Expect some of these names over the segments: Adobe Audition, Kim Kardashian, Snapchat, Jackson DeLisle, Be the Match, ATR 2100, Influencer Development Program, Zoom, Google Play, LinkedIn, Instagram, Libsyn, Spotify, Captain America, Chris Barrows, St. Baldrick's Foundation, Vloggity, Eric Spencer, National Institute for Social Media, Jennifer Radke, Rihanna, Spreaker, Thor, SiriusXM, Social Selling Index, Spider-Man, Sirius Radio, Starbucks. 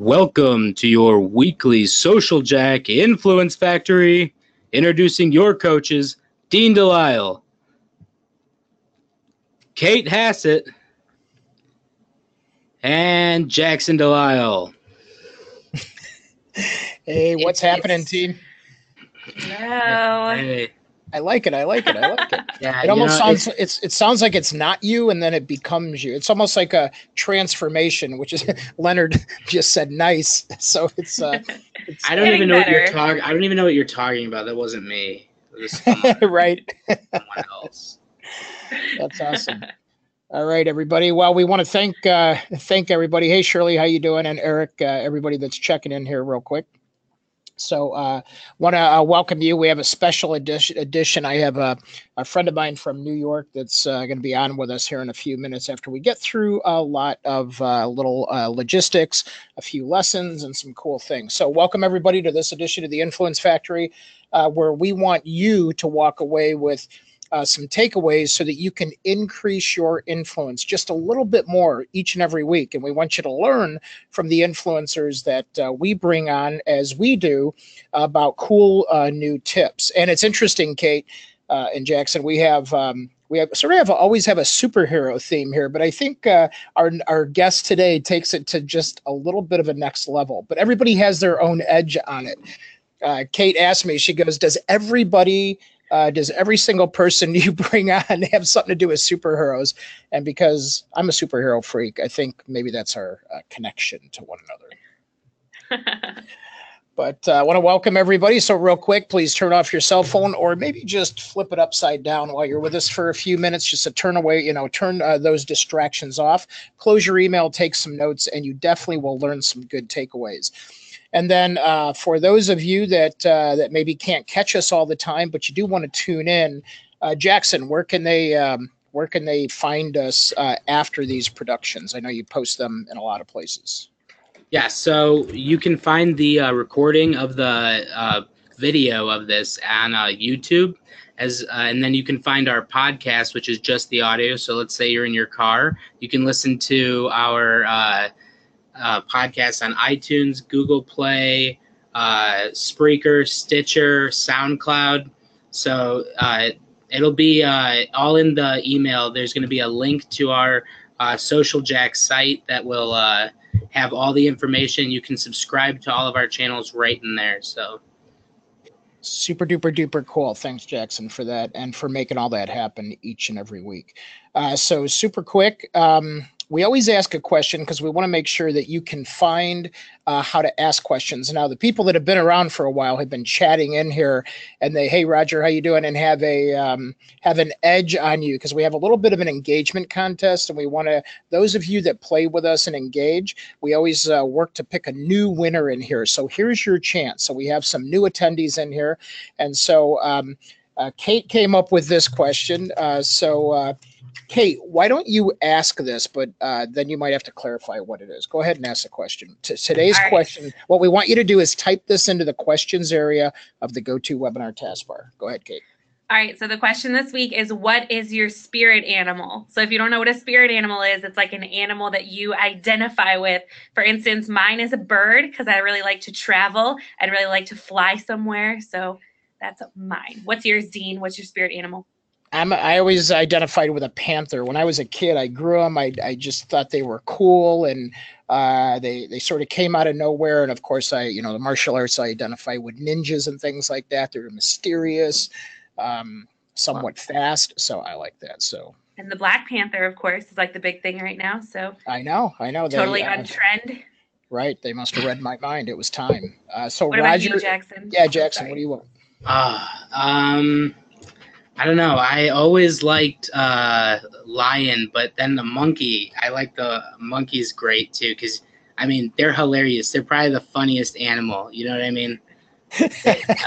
Welcome to your weekly Social Jack Influence Factory. Introducing your coaches, Dean DeLisle, Cait Hassett, and Jackson DeLisle. Hey, what's happening, team? No. Hey. I like it. Yeah, it almost sounds it sounds like it's not you, and then it becomes you. It's almost like a transformation, which is Leonard just said nice. So it's I don't even know better. What you're talking. I don't even know what you're talking about. That wasn't me. It was someone, right. Someone else. That's awesome. All right, everybody. Well, we want to thank everybody. Hey, Shirley, how you doing? And Eric, everybody that's checking in here, real quick. So want to welcome you. We have a special edition. I have a friend of mine from New York that's going to be on with us here in a few minutes after we get through a lot of little logistics, a few lessons, and some cool things. So welcome, everybody, to this edition of the Influence Factory, where we want you to walk away with some takeaways so that you can increase your influence just a little bit more each and every week. And we want you to learn from the influencers that we bring on as we do about cool new tips. And it's interesting, Cait and Jackson, we always have a superhero theme here, but I think our guest today takes it to just a little bit of a next level. But everybody has their own edge on it. Cait asked me, she goes, does every single person you bring on have something to do with superheroes? And because I'm a superhero freak, I think maybe that's our connection to one another. But I want to welcome everybody. So real quick, please turn off your cell phone or maybe just flip it upside down while you're with us for a few minutes, just to turn those distractions off. Close your email, take some notes, and you definitely will learn some good takeaways. And then for those of you that maybe can't catch us all the time, but you do want to tune in, Jackson, where can they find us after these productions? I know you post them in a lot of places. Yeah, so you can find the recording of the video of this on YouTube, and then you can find our podcast, which is just the audio. So let's say you're in your car, you can listen to our podcasts on iTunes, Google Play, Spreaker, Stitcher, SoundCloud. So it'll be all in the email. There's going to be a link to our Social Jack site that will have all the information. You can subscribe to all of our channels right in there. So super duper duper cool. Thanks, Jackson, for that and for making all that happen each and every week. So super quick. We always ask a question because we want to make sure that you can find how to ask questions. Now, the people that have been around for a while have been chatting in here, and they, hey, Roger, how you doing? And have an edge on you because we have a little bit of an engagement contest, and we want to, those of you that play with us and engage, we always work to pick a new winner in here. So here's your chance. So we have some new attendees in here. And so Cait came up with this question. Cait, why don't you ask this, but then you might have to clarify what it is. Go ahead and ask the question. Today's question, what we want you to do is type this into the questions area of the GoToWebinar taskbar. Go ahead, Cait. All right, so the question this week is, what is your spirit animal? So if you don't know what a spirit animal is, it's like an animal that you identify with. For instance, mine is a bird because I really like to travel. I'd really like to fly somewhere, so that's mine. What's yours, Dean? What's your spirit animal? I always identified with a panther. When I was a kid, I grew them. I just thought they were cool, and they sort of came out of nowhere. And of course, the martial arts, I identify with ninjas and things like that. They're mysterious, somewhat fast. So I like that. So. And the Black Panther, of course, is like the big thing right now. So. I know. Totally on trend. Right. They must have read my mind. It was time. So what Roger, about you, Jackson? Yeah, Jackson. Sorry. What do you want? I don't know. I always liked lion, but then the monkey. I like the monkeys great too, because I mean they're hilarious. They're probably the funniest animal. You know what I mean?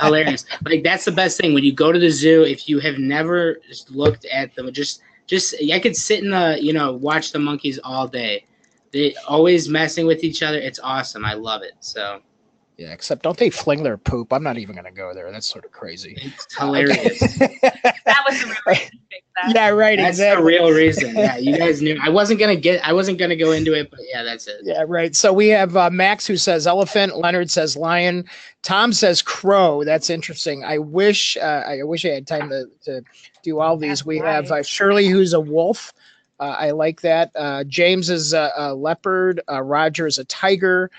Hilarious. Like that's the best thing when you go to the zoo. If you have never just looked at them, just I could sit in the watch the monkeys all day. They always messing with each other. It's awesome. I love it. So. Yeah, except don't they fling their poop? I'm not even going to go there. That's sort of crazy. It's hilarious. That was the real way to fix that. Yeah, right. That's exactly. The real reason. Yeah, you guys knew. I wasn't gonna go into it, but yeah, that's it. Yeah, right. So we have Max who says elephant. Leonard says lion. Tom says crow. That's interesting. I wish I had time to do all these. That's we right. have Shirley who's a wolf. I like that. James is a leopard. Roger is a tiger.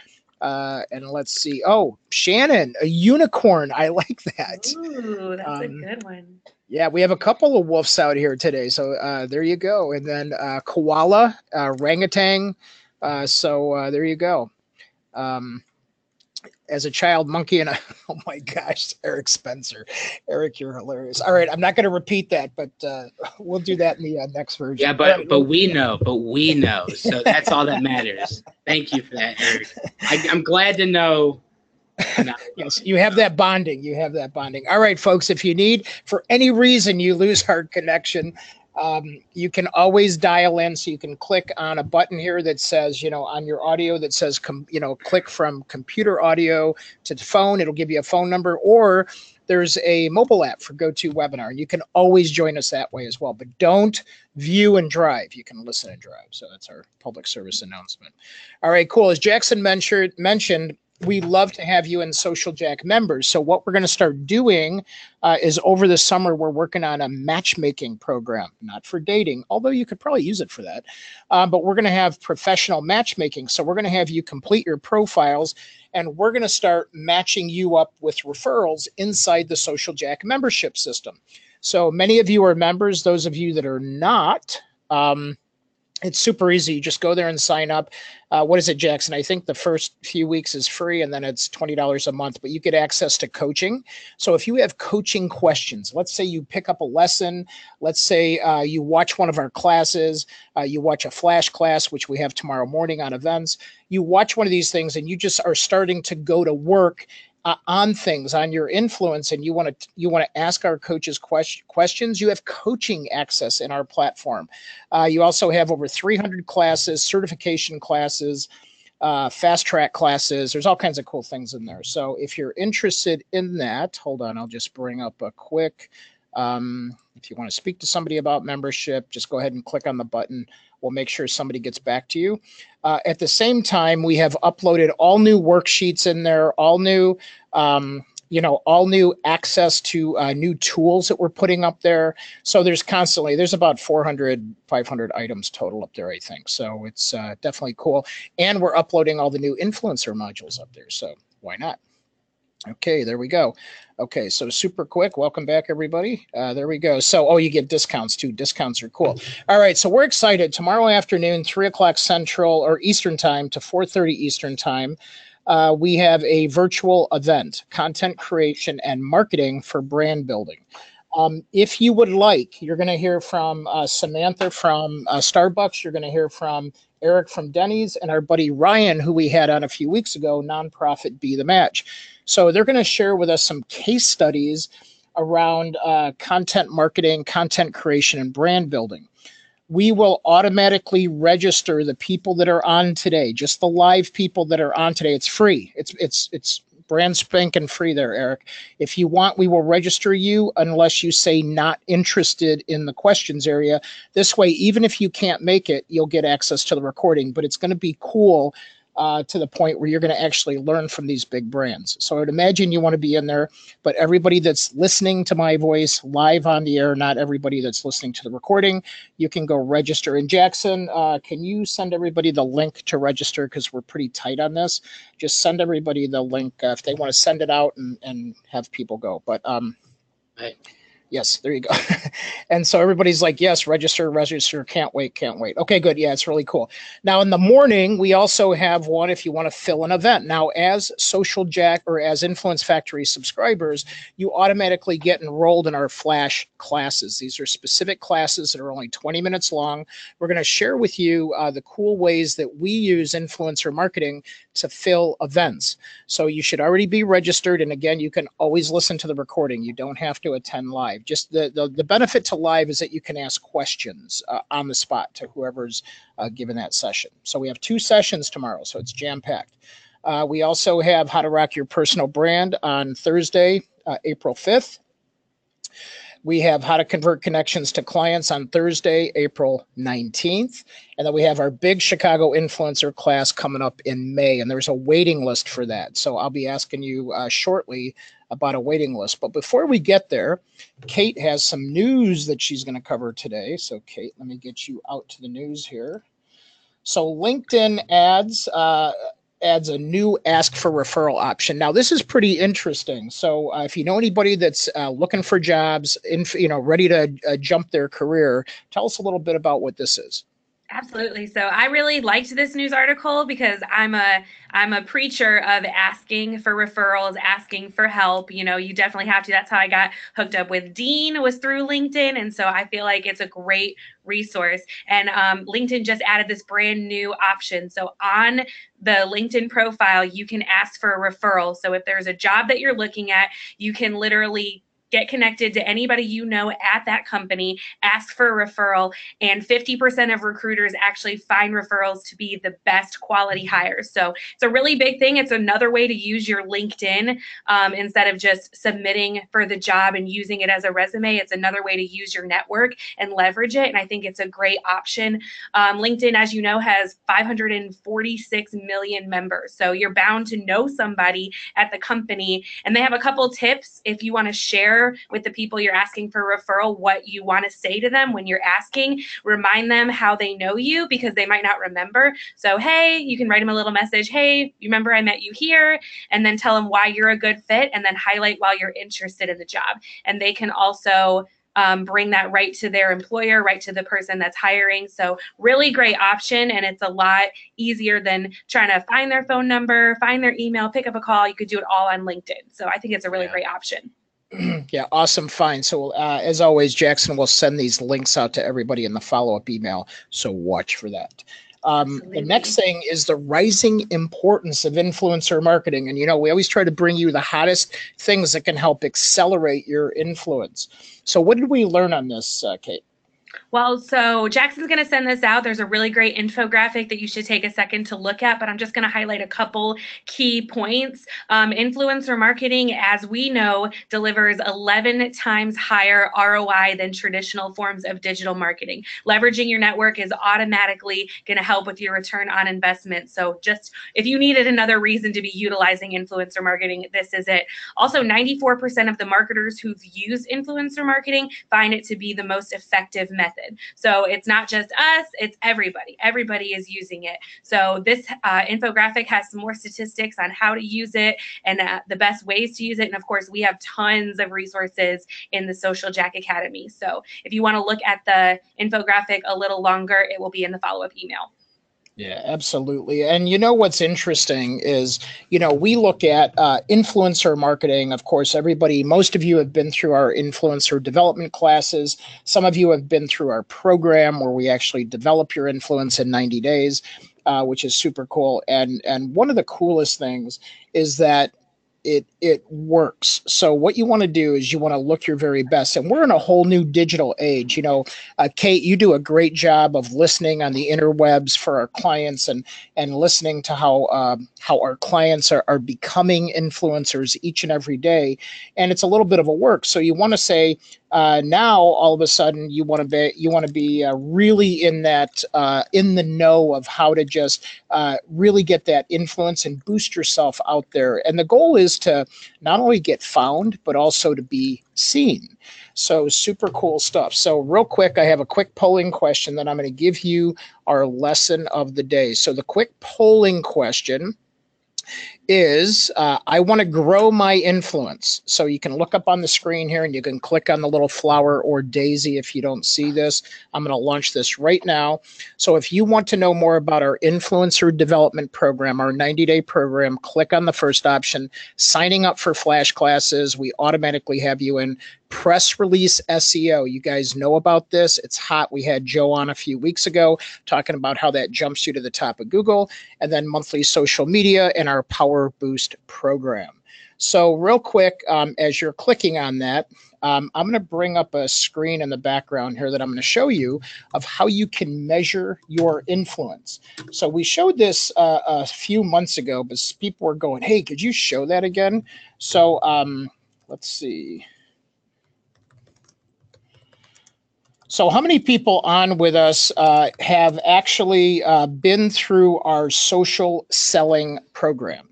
And let's see. Oh, Shannon, a unicorn. I like that. Ooh, that's a good one. Yeah, we have a couple of wolves out here today. So there you go. And then koala, orangutan. So there you go. As a child, monkey and oh my gosh, Eric Spencer. Eric, you're hilarious. All right, I'm not going to repeat that, but we'll do that in the next version. Yeah, but we know. So that's all that matters. Thank you for that, Eric. I'm glad to know. Yes, you have that bonding. All right, folks, if you need, for any reason, you lose hard connection, you can always dial in. So you can click on a button here that says, on your audio that says, click from computer audio to the phone. It'll give you a phone number, or there's a mobile app for GoToWebinar, and you can always join us that way as well. But don't view and drive. You can listen and drive. So that's our public service announcement. All right, cool. As Jackson mentioned, we love to have you in Social Jack members. So what we're going to start doing is over the summer, we're working on a matchmaking program, not for dating, although you could probably use it for that. But we're going to have professional matchmaking. So we're going to have you complete your profiles, and we're going to start matching you up with referrals inside the Social Jack membership system. So many of you are members. Those of you that are not, it's super easy. You just go there and sign up. What is it, Jackson? I think the first few weeks is free, and then it's $20 a month, but you get access to coaching. So if you have coaching questions, let's say you pick up a lesson. Let's say you watch one of our classes. You watch a flash class, which we have tomorrow morning on events. You watch one of these things, and you just are starting to go to work on things, on your influence, and you want to ask our coaches questions. You have coaching access in our platform. You also have over 300 classes, certification classes, fast track classes. There's all kinds of cool things in there. So if you're interested in that, hold on, I'll just bring up a quick. If you want to speak to somebody about membership, just go ahead and click on the button. We'll make sure somebody gets back to you. At the same time, we have uploaded all new worksheets in there, all new access to new tools that we're putting up there. So there's about 400, 500 items total up there, I think. So it's definitely cool. And we're uploading all the new influencer modules up there. So why not? Okay, there we go. Okay, so super quick. Welcome back, everybody. There we go. So, you get discounts too. Discounts are cool. All right, so we're excited. Tomorrow afternoon, 3 o'clock Central or Eastern Time to 4:30 Eastern Time, we have a virtual event, content creation and marketing for brand building. If you would like, you're going to hear from Samantha from Starbucks. You're going to hear from Eric from Denny's and our buddy Ryan, who we had on a few weeks ago, nonprofit Be the Match. So they're going to share with us some case studies around content marketing, content creation, and brand building. We will automatically register the people that are on today, just the live people that are on today. It's free. It's brand spanking free there, Eric. If you want, we will register you unless you say not interested in the questions area. This way, even if you can't make it, you'll get access to the recording, but it's going to be cool to the point where you're going to actually learn from these big brands. So I would imagine you want to be in there, but everybody that's listening to my voice live on the air, not everybody that's listening to the recording, you can go register. And Jackson, can you send everybody the link to register? Because we're pretty tight on this. Just send everybody the link if they want to send it out and have people go. But right. Yes, there you go. And so everybody's like, yes, register, can't wait. Okay, good. Yeah, it's really cool. Now in the morning, we also have one if you want to fill an event. Now as Social Jack or as Influence Factory subscribers, you automatically get enrolled in our flash classes. These are specific classes that are only 20 minutes long. We're going to share with you the cool ways that we use influencer marketing to fill events. So you should already be registered. And again, you can always listen to the recording. You don't have to attend live. Just the benefit to live is that you can ask questions on the spot to whoever's given that session. So we have 2 sessions tomorrow, so it's jam-packed. We also have How to Rock Your Personal Brand on Thursday, April 5th. We have How to Convert Connections to Clients on Thursday, April 19th. And then we have our big Chicago influencer class coming up in May. And there's a waiting list for that. So I'll be asking you shortly about a waiting list. But before we get there, Cait has some news that she's going to cover today. So Cait, let me get you out to the news here. So LinkedIn ads adds a new ask for referral option. Now, this is pretty interesting. So if you know anybody that's looking for jobs, ready to jump their career, tell us a little bit about what this is. Absolutely. So I really liked this news article because I'm a preacher of asking for referrals, asking for help. You know, you definitely have to. That's how I got hooked up with Dean, was through LinkedIn. And so I feel like it's a great resource. And LinkedIn just added this brand new option. So on the LinkedIn profile, you can ask for a referral. So if there's a job that you're looking at, you can literally get connected to anybody you know at that company, ask for a referral, and 50% of recruiters actually find referrals to be the best quality hires. So it's a really big thing. It's another way to use your LinkedIn instead of just submitting for the job and using it as a resume. It's another way to use your network and leverage it, and I think it's a great option. LinkedIn, as you know, has 546 million members, so you're bound to know somebody at the company, and they have a couple tips if you want to share with the people you're asking for a referral, what you want to say to them when you're asking. Remind them how they know you, because they might not remember. So, hey, you can write them a little message. Hey, you remember I met you here? And then tell them why you're a good fit, and then highlight why you're interested in the job. And they can also bring that right to their employer, right to the person that's hiring. So really great option, and it's a lot easier than trying to find their phone number, find their email, pick up a call. You could do it all on LinkedIn. So I think it's a really great option. Yeah, awesome find. So as always, Jackson will send these links out to everybody in the follow-up email, so watch for that. The next thing is the rising importance of influencer marketing. And, you know, we always try to bring you the hottest things that can help accelerate your influence. So what did we learn on this, Cait? Well, so Jackson's going to send this out. There's a really great infographic that you should take a second to look at, but I'm just going to highlight a couple key points. Influencer marketing, as we know, delivers 11 times higher ROI than traditional forms of digital marketing. Leveraging your network is automatically going to help with your return on investment. So just if you needed another reason to be utilizing influencer marketing, this is it. Also, 94% of the marketers who've used influencer marketing find it to be the most effective method. So it's not just us, it's everybody. Everybody is using it. So this infographic has some more statistics on how to use it and the best ways to use it. And of course, we have tons of resources in the Social Jack Academy. So if you want to look at the infographic a little longer, it will be in the follow-up email. Yeah, absolutely. And you know what's interesting is, you know, we look at influencer marketing. Of course, everybody, most of you have been through our influencer development classes. Some of you have been through our program where we actually develop your influence in 90 days, which is super cool. And one of the coolest things is that it works. So what you want to do is you want to look your very best. And we're in a whole new digital age. You know, Cait, you do a great job of listening on the interwebs for our clients and listening to how our clients are becoming influencers each and every day. And it's a little bit of a work. So you want to say, now all of a sudden you want to be really in that in the know of how to just really get that influence and boost yourself out there. And the goal is to not only get found but also to be seen. So super cool stuff. So real quick, I have a quick polling question that I'm going to give you our lesson of the day. So the quick polling question is I want to grow my influence. So you can look up on the screen here and you can click on the little flower or daisy if you don't see this. I'm going to launch this right now. So if you want to know more about our influencer development program, our 90-day program, click on the first option, signing up for flash classes. We automatically have you in. Press release SEO. You guys know about this. It's hot. We had Joe on a few weeks ago talking about how that jumps you to the top of Google, and then monthly social media and our Power Boost program. So real quick, as you're clicking on that, I'm going to bring up a screen in the background here that I'm going to show you of how you can measure your influence. So we showed this a few months ago, but people were going, hey, could you show that again? So let's see. So how many people on with us have actually been through our social selling program?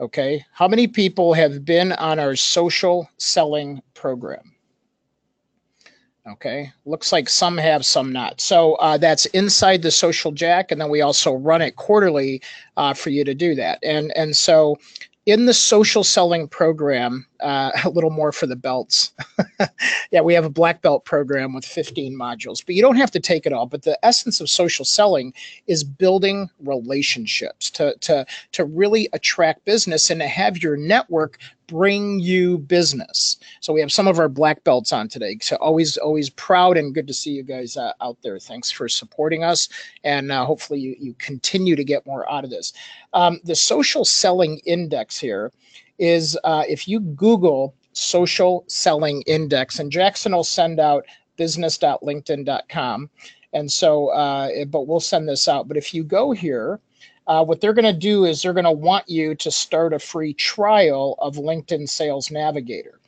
Okay, how many people have been on our social selling program? Okay, looks like some have, some not. So that's Inside the Social Jack, and then we also run it quarterly for you to do that. And so in the social selling program, a little more for the belts. Yeah, we have a black belt program with 15 modules, but you don't have to take it all. But the essence of social selling is building relationships to really attract business and to have your network bring you business. So we have some of our black belts on today. So always proud and good to see you guys out there. Thanks for supporting us. And hopefully you continue to get more out of this. The Social Selling Index here is if you Google Social Selling Index, and Jackson will send out business.linkedin.com. And so, but we'll send this out. But if you go here, what they're going to do is they're going to want you to start a free trial of LinkedIn Sales Navigator.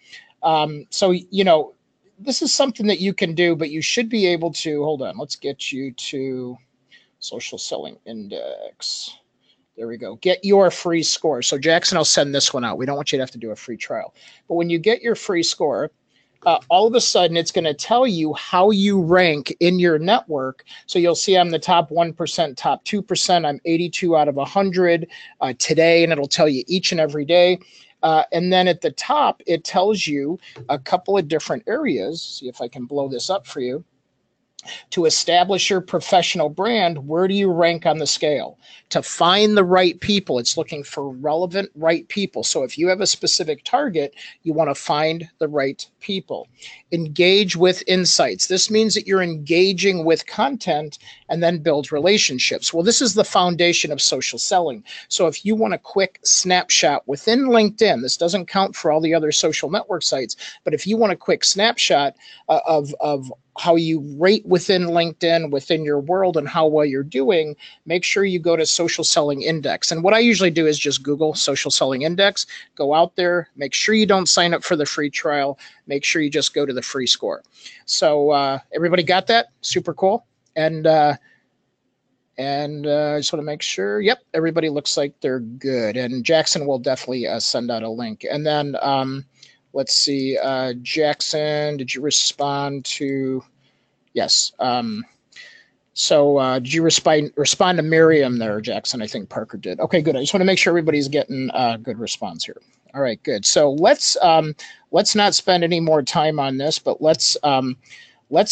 So, you know, this is something that you can do, but you should be able to, hold on, let's get you to Social Selling Index. There we go. Get your free score. So Jackson, I'll send this one out. We don't want you to have to do a free trial. But when you get your free score, all of a sudden it's going to tell you how you rank in your network. So you'll see I'm the top 1%, top 2%. I'm 82 out of 100 today, and it'll tell you each and every day. And then at the top, it tells you a couple of different areas. See if I can blow this up for you. To establish your professional brand, where do you rank on the scale? To find the right people, it's looking for relevant right people. So if you have a specific target, you want to find the right people. Engage with insights. This means that you're engaging with content and then build relationships. Well, this is the foundation of social selling. So if you want a quick snapshot within LinkedIn, this doesn't count for all the other social network sites, but if you want a quick snapshot of how you rate within LinkedIn, within your world, and how well you're doing, make sure you go to Social Selling Index. And what I usually do is just Google Social Selling Index, go out there, make sure you don't sign up for the free trial, make sure you just go to the free score. So everybody got that? Super cool. And I just want to make sure, yep, everybody looks like they're good. And Jackson will definitely send out a link. And then, let's see, Jackson, did you respond to, yes. So did you respond to Miriam there, Jackson? I think Parker did. Okay, good. I just want to make sure everybody's getting a good response here. All right, good. So let's not spend any more time on this, but let's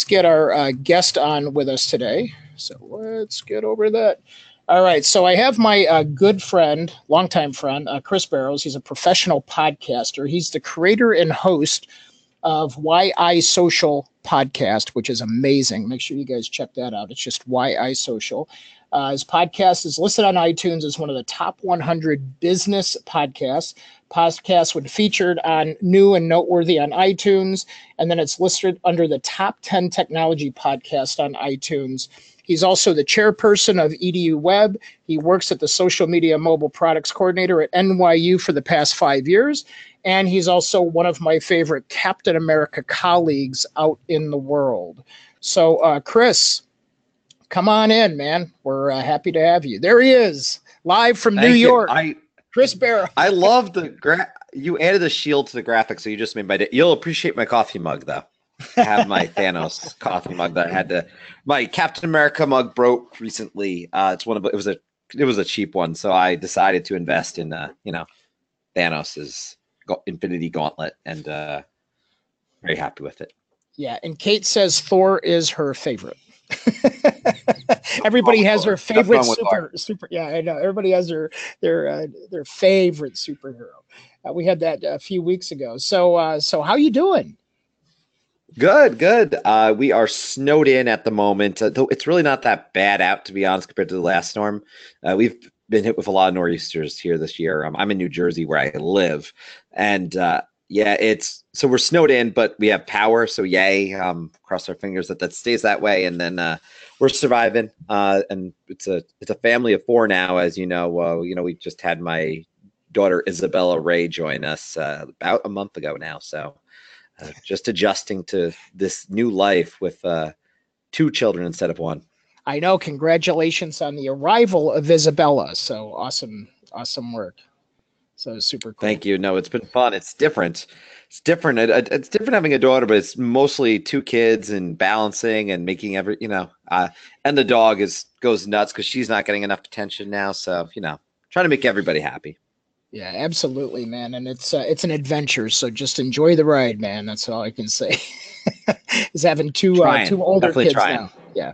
get our guest on with us today. So let's get over that. All right, so I have my good friend, longtime friend, Chris Barrows. He's a professional podcaster. He's the creator and host of Why I Social podcast, which is amazing. Make sure you guys check that out. It's just Why I Social. His podcast is listed on iTunes as one of the top 100 business podcasts. Podcasts were featured on New and Noteworthy on iTunes, and then it's listed under the top 10 technology podcast on iTunes. He's also the chairperson of EDU Web. He works at the Social Media Mobile Products Coordinator at NYU for the past 5 years. And he's also one of my favorite Captain America colleagues out in the world. So, Chris, come on in, man. We're happy to have you. There he is, live from New York. Chris Barrows. I love the you added a shield to the graphic, so you just made my day. You'll appreciate my coffee mug, though. I have my Thanos coffee mug that I had to. My Captain America mug broke recently. It was a cheap one, so I decided to invest in Thanos's Infinity Gauntlet, and very happy with it. Yeah, and Cait says Thor is her favorite. Everybody has her favorite super. Yeah, I know. Everybody has their favorite superhero. We had that a few weeks ago. So how you doing? Good. We are snowed in at the moment. It's really not that bad out, to be honest, compared to the last storm. We've been hit with a lot of nor'easters here this year. I'm in New Jersey where I live, and so we're snowed in, but we have power. So yay, cross our fingers that stays that way. And then we're surviving. And it's a family of four now, as you know. We just had my daughter Isabella Ray join us about a month ago now. So just adjusting to this new life with two children instead of one. I know. Congratulations on the arrival of Isabella. So awesome. Awesome work. So super cool. Thank you. No, it's been fun. It's different. It's different. It's different having a daughter, but it's mostly two kids and balancing and making every, and the dog goes nuts because she's not getting enough attention now. So, trying to make everybody happy. Yeah, absolutely, man. And it's an adventure. So just enjoy the ride, man. That's all I can say is having two older kids now. Yeah.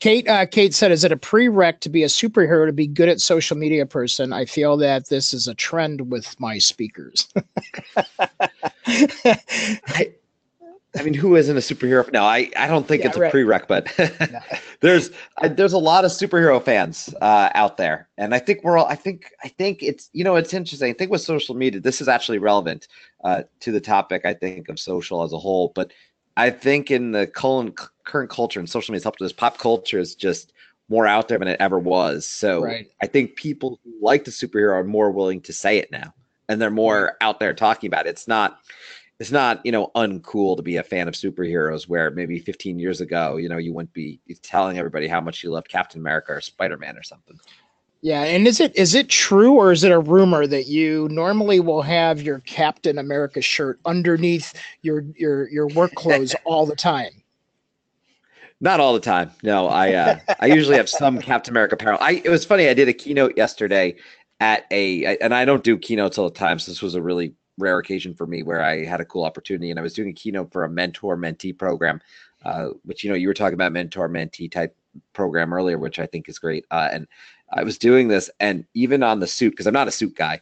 Cait said, is it a prereq to be a superhero to be good at social media person? I feel that this is a trend with my speakers. I mean, who isn't a superhero? No, I don't think it's a prereq, but no. There's a lot of superhero fans out there. And I think I think it's, it's interesting. I think with social media, this is actually relevant to the topic, I think, of social as a whole, but I think in the current culture and social media has helped with this. Pop culture is just more out there than it ever was. So right. I think people who like the superhero are more willing to say it now, and they're more out there talking about it. It's not uncool to be a fan of superheroes, where maybe 15 years ago, you wouldn't be telling everybody how much you loved Captain America or Spider-Man or something. Yeah, and is it true, or is it a rumor that you normally will have your Captain America shirt underneath your work clothes all the time? Not all the time. No, I usually have some Captain America apparel. It was funny. I did a keynote yesterday and I don't do keynotes all the time, so this was a really rare occasion for me where I had a cool opportunity, and I was doing a keynote for a mentor-mentee program, which you were talking about mentor-mentee type program earlier, which I think is great. And I was doing this, and even on the suit, because I'm not a suit guy,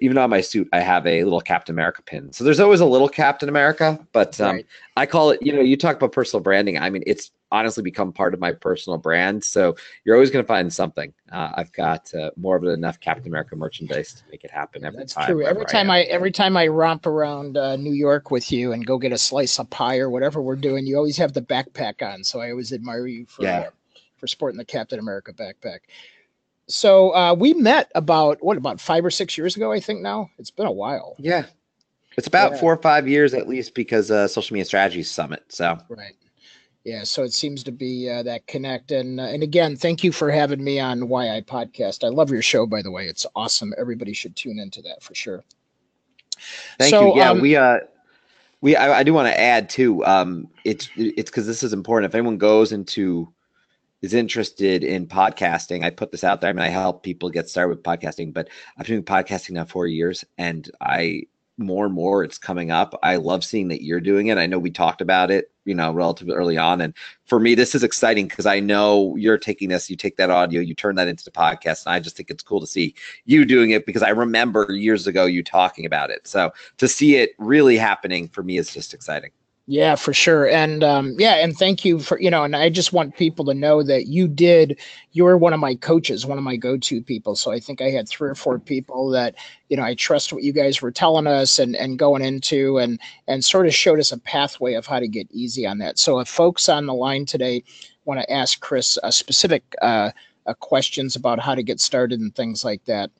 even on my suit, I have a little Captain America pin. So there's always a little Captain America, but right. I call it, you talk about personal branding. I mean, it's honestly become part of my personal brand. So you're always going to find something. I've got more than enough Captain America merchandise to make it happen every That's time. That's true. Every time I romp around New York with you and go get a slice of pie or whatever we're doing, you always have the backpack on. So I always admire you for sporting the Captain America backpack. So we met about 5 or 6 years ago, I think now. It's been a while. Yeah. It's about 4 or 5 years at least, because Social Media Strategy Summit. So right. Yeah. So it seems to be that connect. And again, thank you for having me on Why I Podcast. I love your show, by the way. It's awesome. Everybody should tune into that for sure. Thank you. Yeah, I do want to add too. It's because this is important. If anyone is interested in podcasting, I put this out there. I mean, I help people get started with podcasting, but I've been doing podcasting now 4 years, and more and more it's coming up. I love seeing that you're doing it. I know we talked about it, relatively early on. And for me, this is exciting because I know you're taking this, you take that audio, you turn that into the podcast. And I just think it's cool to see you doing it, because I remember years ago you talking about it. So to see it really happening for me is just exciting. Yeah, for sure. And and thank you for, and I just want people to know that you're one of my coaches, one of my go-to people. So I think I had 3 or 4 people that, I trust what you guys were telling us and going into and sort of showed us a pathway of how to get easy on that. So if folks on the line today want to ask Chris specific questions about how to get started and things like that,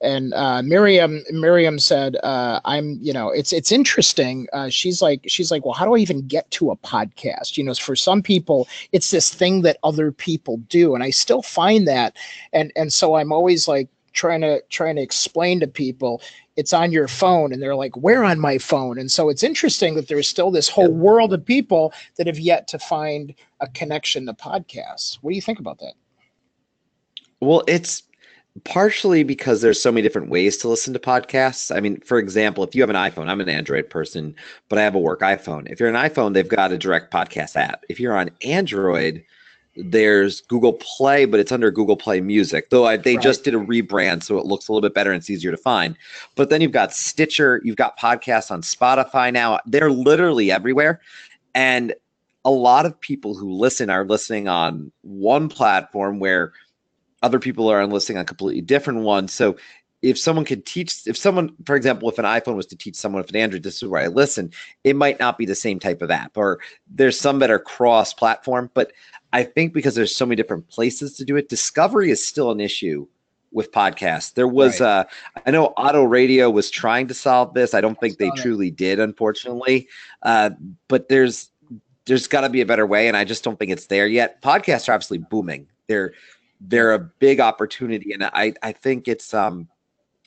and Miriam said, "I'm, it's interesting." She's like, "Well, how do I even get to a podcast?" For some people, it's this thing that other people do, and I still find that, and so I'm always like trying to explain to people, it's on your phone, and they're like, "Where on my phone?" And so it's interesting that there's still this whole world of people that have yet to find a connection to podcasts. What do you think about that? Well, it's partially because there's so many different ways to listen to podcasts. I mean, for example, if you have an iPhone, I'm an Android person, but I have a work iPhone. If you're an iPhone, they've got a direct podcast app. If you're on Android, there's Google Play, but it's under Google Play Music, though they just did a rebrand, so it looks a little bit better and it's easier to find. But then you've got Stitcher, you've got podcasts on Spotify now. They're literally everywhere. And a lot of people who listen are listening on one platform where other people are listening on a completely different one. So if someone, for example, if an iPhone was to teach someone with an Android, this is where I listen, it might not be the same type of app, or there's some that are cross platform. But I think because there's so many different places to do it, discovery is still an issue with podcasts. There was, I know Auto Radio was trying to solve this. I don't think they truly did, unfortunately. But there's got to be a better way, and I just don't think it's there yet. Podcasts are absolutely booming. They're a big opportunity, and I think it's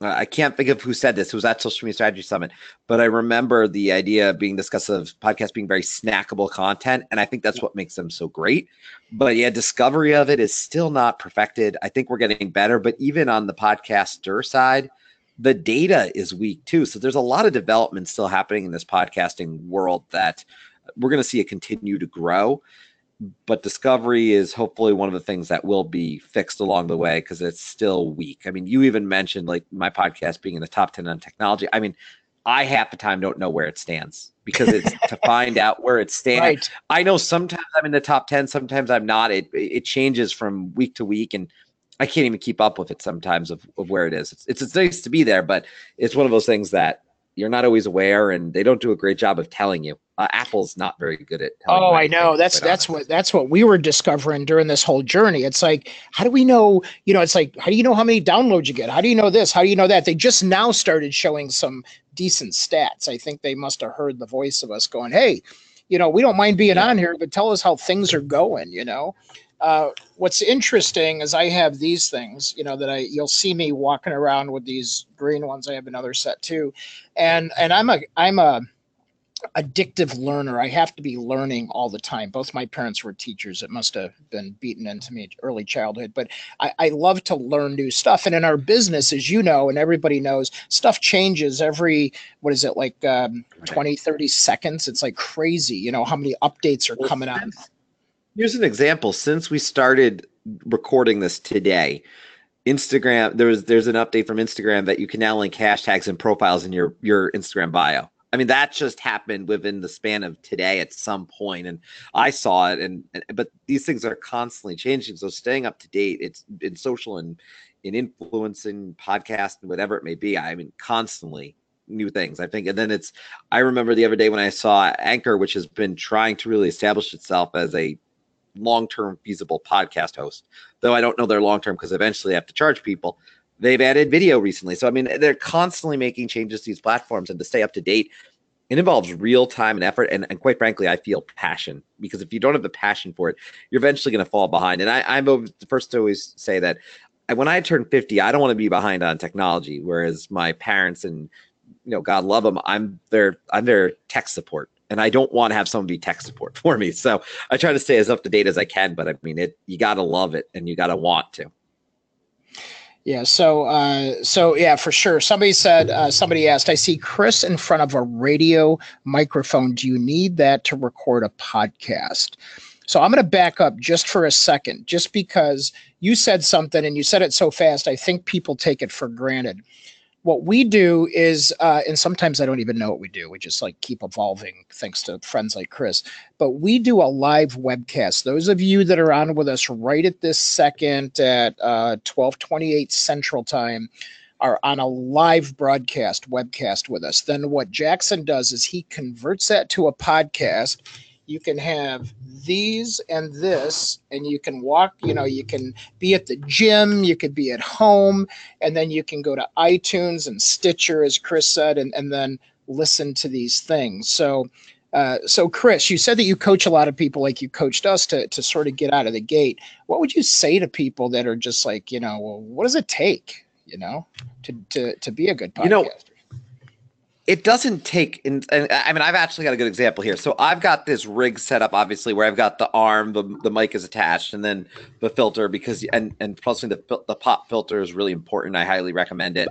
I can't think of who said this. It was at Social Media Strategy Summit, but I remember the idea being discussed of podcasts being very snackable content, and I think that's what makes them so great. But yeah, discovery of it is still not perfected. I think we're getting better, but even on the podcaster side, the data is weak too. So there's a lot of development still happening in this podcasting world that we're going to see it continue to grow. But discovery is hopefully one of the things that will be fixed along the way because it's still weak. I mean, you even mentioned like my podcast being in the top 10 on technology. I mean, I half the time don't know where it stands because it's to find out where it stands. Right. I know sometimes I'm in the top 10, sometimes I'm not. It changes from week to week, and I can't even keep up with it sometimes of where it is. It's nice to be there, but it's one of those things that you're not always aware, and they don't do a great job of telling you. Apple's not very good at telling you. Oh, I know. That's what we were discovering during this whole journey. It's like, how do we know, it's like, how do you know how many downloads you get? How do you know this? How do you know that? They just now started showing some decent stats. I think they must have heard the voice of us going, hey, we don't mind being on here, but tell us how things are going, What's interesting is I have these things, you'll see me walking around with these green ones. I have another set too. And I'm a addictive learner. I have to be learning all the time. Both my parents were teachers. It must have been beaten into me early childhood, but I love to learn new stuff. And in our business, as you know, and everybody knows, stuff changes every, 20, 30 seconds. It's like crazy, how many updates are coming out. Here's an example. Since we started recording this today, Instagram, there's an update from Instagram that you can now link hashtags and profiles in your Instagram bio. I mean, that just happened within the span of today at some point, and I saw it. But these things are constantly changing, so staying up to date, it's in social and in influencing podcast and whatever it may be. I mean, constantly new things, I think. And then I remember the other day when I saw Anchor, which has been trying to really establish itself as a long-term feasible podcast host, though I don't know they're long-term because eventually I have to charge people. They've added video recently. So, I mean, they're constantly making changes to these platforms, and to stay up to date, it involves real time and effort. And quite frankly, I feel passion, because if you don't have the passion for it, you're eventually going to fall behind. And I'm the first to always say that when I turn 50, I don't want to be behind on technology, whereas my parents and, God love them, I'm their tech support. And I don't want to have someone be tech support for me. So I try to stay as up to date as I can. But I mean, you got to love it and you got to want to. Yeah. So yeah, for sure. Somebody asked, I see Chris in front of a radio microphone. Do you need that to record a podcast? So I'm going to back up just for a second, just because you said something and you said it so fast. I think people take it for granted. What we do is, and sometimes I don't even know what we do. We just keep evolving thanks to friends like Chris, but we do a live webcast. Those of you that are on with us right at this second at 12:28 Central Time are on a live broadcast webcast with us. Then what Jackson does is he converts that to a podcast. You can have these and this, and you can walk, you can be at the gym, you could be at home, and then you can go to iTunes and Stitcher, as Chris said, and then listen to these things. So Chris, you said that you coach a lot of people, like you coached us to sort of get out of the gate. What would you say to people that are just like, well, what does it take, to be a good podcaster? It doesn't take, and I mean, I've actually got a good example here. So I've got this rig set up, obviously, where I've got the arm, the mic is attached, and then the filter, because and plus the pop filter is really important. I highly recommend it.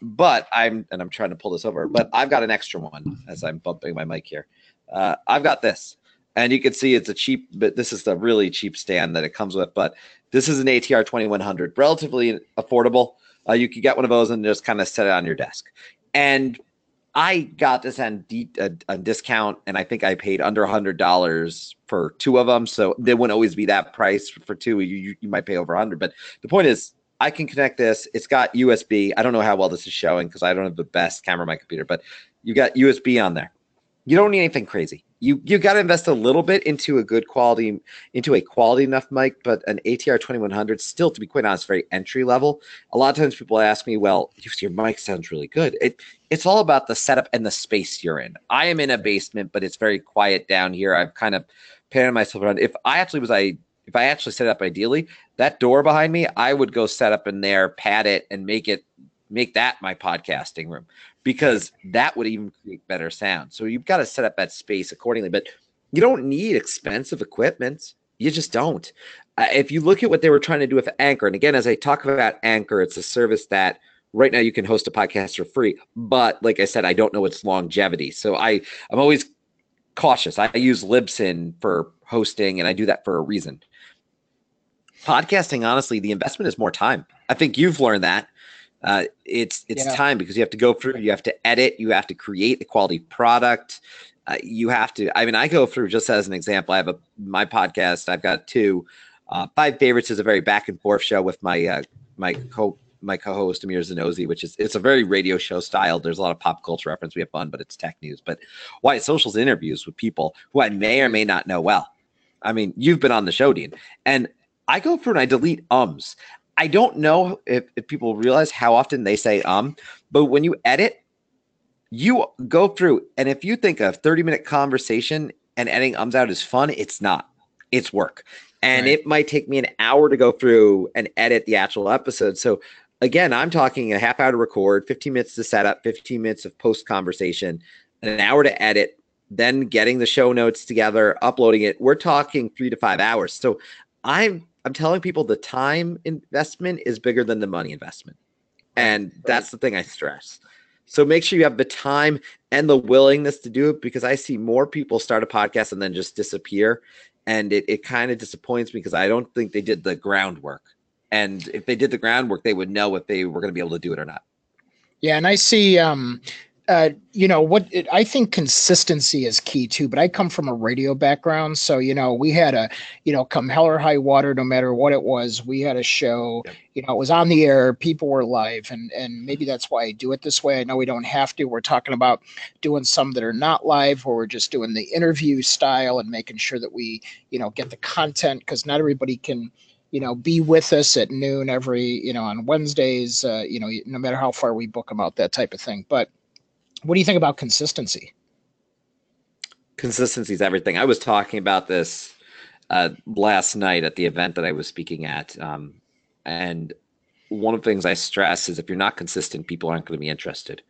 But I'm trying to pull this over, but I've got an extra one as I'm bumping my mic here. I've got this, and you can see it's a cheap, but this is the really cheap stand that it comes with. But this is an ATR 2100, relatively affordable. You could get one of those and just kind of set it on your desk. And I got this on discount, and I think I paid under $100 for two of them. So they wouldn't always be that price for two. You might pay over $100. But the point is, I can connect this. It's got USB. I don't know how well this is showing because I don't have the best camera on my computer, but you got USB on there. You don't need anything crazy. you got to invest a little bit into a good quality, into a quality enough mic, but an ATR 2100 still, to be quite honest, very entry level. A lot of times people ask me, well, your mic sounds really good. It's all about the setup and the space you're in. I am in a basement, but it's very quiet down here. I've kind of panning myself around. If I actually set up ideally, that door behind me, I would go set up in there, pad it, and make that my podcasting room, because that would even create better sound. So you've got to set up that space accordingly, but you don't need expensive equipment. You just don't. If you look at what they were trying to do with Anchor, and again, as I talk about Anchor, it's a service that right now you can host a podcast for free, but like I said, I don't know its longevity. So I'm always cautious. I use Libsyn for hosting, and I do that for a reason. Podcasting, honestly, the investment is more time. I think you've learned that. It's time, because you have to go through, you have to edit, you have to create a quality product. I go through, just as an example, I have my podcast. I've got two, Five Favorites is a very back and forth show with my co-host Amir Zanozzi, it's a very radio show style. There's a lot of pop culture reference. We have fun, but it's tech news. But Why Social's interviews with people who I may or may not know well. I mean, you've been on the show, Dean. And I go through and I delete ums. I don't know if people realize how often they say but when you edit, you go through, and if you think a 30-minute conversation and editing ums out is fun, it's not. It's work. And right. It might take me an hour to go through and edit the actual episode. So again, I'm talking a half hour to record, 15 minutes to set up, 15 minutes of post conversation, an hour to edit, then getting the show notes together, uploading it. We're talking 3 to 5 hours. So I'm telling people the time investment is bigger than the money investment. And that's the thing I stress. So make sure you have the time and the willingness to do it, because I see more people start a podcast and then just disappear. And it kind of disappoints me, because I don't think they did the groundwork. And if they did the groundwork, they would know if they were going to be able to do it or not. Yeah, and I see, I think consistency is key too, but I come from a radio background. So, we had come hell or high water, no matter what it was, we had a show, it was on the air, people were live, and maybe that's why I do it this way. I know we don't have to. We're talking about doing some that are not live, where we're just doing the interview style and making sure that we, get the content, because not everybody can, be with us at noon every, on Wednesdays, no matter how far we book them out, that type of thing. But what do you think about consistency? Consistency is everything. I was talking about this last night at the event that I was speaking at. And one of the things I stress is if you're not consistent, people aren't going to be interested.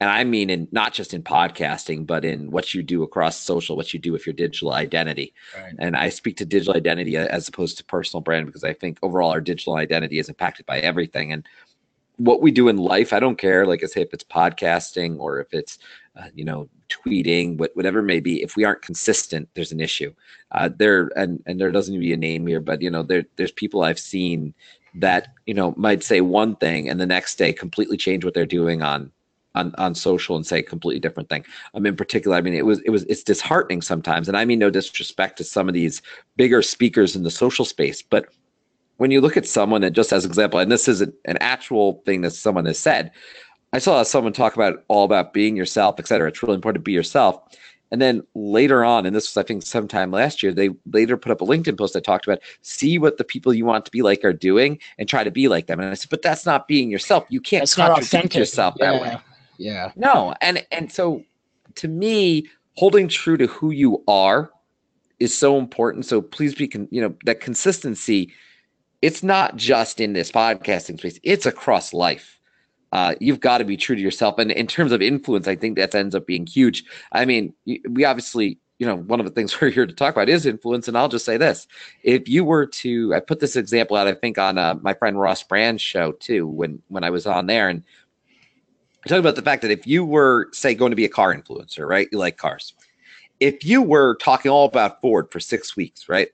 And I mean, not just in podcasting, but in what you do across social, what you do with your digital identity. Right. And I speak to digital identity as opposed to personal brand, because I think overall our digital identity is impacted by everything. And what we do in life, I don't care. Like I say, if it's podcasting or if it's, tweeting, whatever it may be, if we aren't consistent, there's an issue. And there doesn't need to be a name here, but there's people I've seen that might say one thing and the next day completely change what they're doing on social and say a completely different thing. In particular, it's disheartening sometimes, and I mean no disrespect to some of these bigger speakers in the social space, but when you look at someone, and just as an example, and this isn't an actual thing that someone has said, I saw someone talk about all about being yourself, et cetera. It's really important to be yourself. And then later on, and this was, I think, sometime last year, they later put up a LinkedIn post that talked about, see what the people you want to be like are doing and try to be like them. And I said, but that's not being yourself. You can't contradict yourself that way. Yeah. No. And so to me, holding true to who you are is so important. So please be, that consistency. It's not just in this podcasting space. It's across life. You've got to be true to yourself. And in terms of influence, I think that ends up being huge. I mean, we obviously, one of the things we're here to talk about is influence. And I'll just say this. If you were to, I put this example out, I think, on my friend Ross Brand's show too, when I was on there. And I talked about the fact that if you were, say, going to be a car influencer, right? You like cars. If you were talking all about Ford for 6 weeks, right?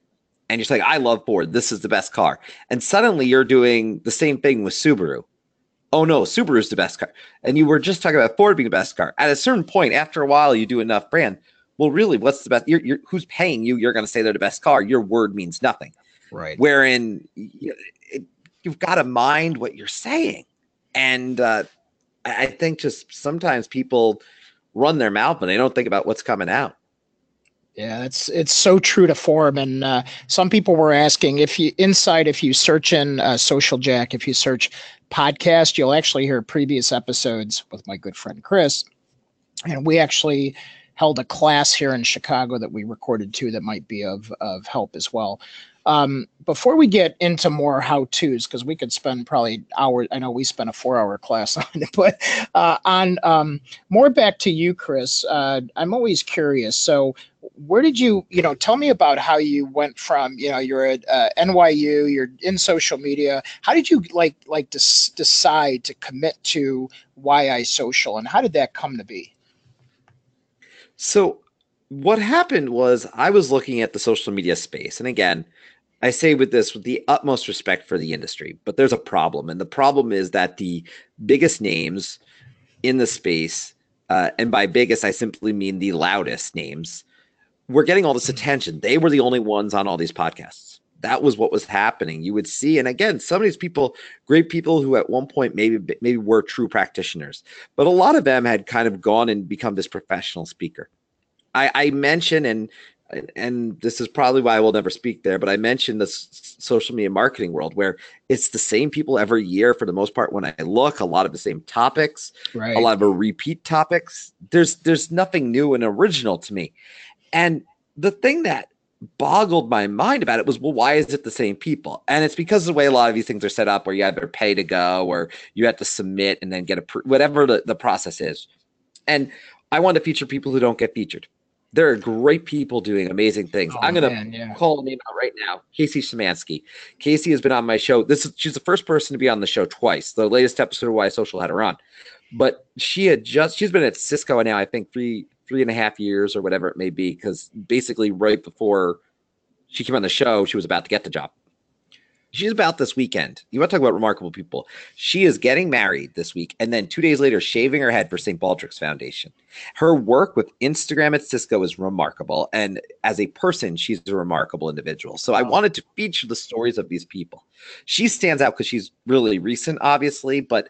And you're saying, I love Ford. This is the best car. And suddenly you're doing the same thing with Subaru. Oh, no, Subaru's the best car. And you were just talking about Ford being the best car. At a certain point, after a while, you do enough brand. Well, really, what's the best? Who's paying you? You're going to say they're the best car. Your word means nothing. Right. Wherein you've got to mind what you're saying. And I think just sometimes people run their mouth, and they don't think about what's coming out. Yeah, it's so true to form. And some people were asking if you search in Social Jack, if you search podcast, you'll actually hear previous episodes with my good friend Chris. And we actually held a class here in Chicago that we recorded too that might be of help as well. Before we get into more how-tos, because we could spend probably hours, I know we spent a 4-hour class on it, but more back to you, Chris, I'm always curious. So where did you tell me about how you went from, you're at NYU, you're in social media. How did you decide to commit to Why I Social, and how did that come to be? So what happened was I was looking at the social media space. And again, I say with the utmost respect for the industry, but there's a problem. And the problem is that the biggest names in the space, and by biggest, I simply mean the loudest names, were getting all this attention. They were the only ones on all these podcasts. That was what was happening. You would see, and again, some of these people, great people who at one point maybe were true practitioners, but a lot of them had kind of gone and become this professional speaker. I mentioned, and this is probably why I will never speak there, but I mentioned the social media marketing world where it's the same people every year for the most part. When I look, a lot of the same topics, right. A lot of repeat topics. There's nothing new and original to me. And the thing that boggled my mind about it was, well, why is it the same people? And it's because of the way a lot of these things are set up where you either pay to go or you have to submit and then get whatever the process is. And I want to feature people who don't get featured. There are great people doing amazing things. I'm going to call a name out right now, Casey Szymanski. Casey has been on my show. She's the first person to be on the show twice. The latest episode of Why Social had her on. But she's been at Cisco now, I think, three and a half years or whatever it may be, because basically right before she came on the show, she was about to get the job. She's about this weekend. You want to talk about remarkable people. She is getting married this week, and then 2 days later, shaving her head for St. Baldrick's Foundation. Her work with Instagram at Cisco is remarkable, and as a person, she's a remarkable individual. So I wanted to feature the stories of these people. She stands out because she's really recent, obviously, but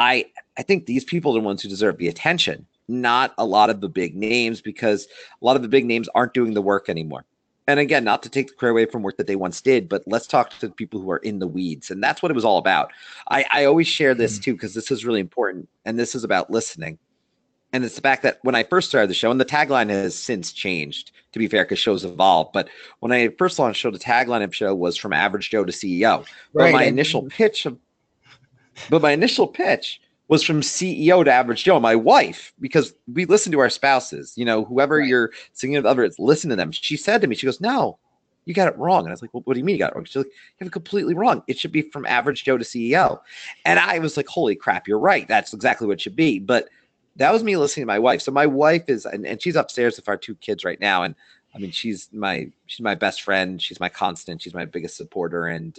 I think these people are the ones who deserve the attention, not a lot of the big names, because a lot of the big names aren't doing the work anymore. And again, not to take the career away from work that they once did, but let's talk to the people who are in the weeds. And that's what it was all about. I always share this too, because this is really important. And this is about listening. And it's the fact that when I first started the show, and the tagline has since changed, to be fair, because shows evolve. But when I first launched the show, the tagline of the show was From Average Joe to CEO. Right. But my initial pitch was From CEO to Average Joe, my wife, because we listen to our spouses, whoever right. You're significant other, listen to them. She said to me, she goes, no, you got it wrong. And I was like, well, what do you mean you got it wrong? She's like, you have it completely wrong. It should be From Average Joe to CEO. And I was like, holy crap, you're right. That's exactly what it should be. But that was me listening to my wife. So my wife is, and she's upstairs with our two kids right now. And I mean, she's my best friend. She's my constant. She's my biggest supporter. And,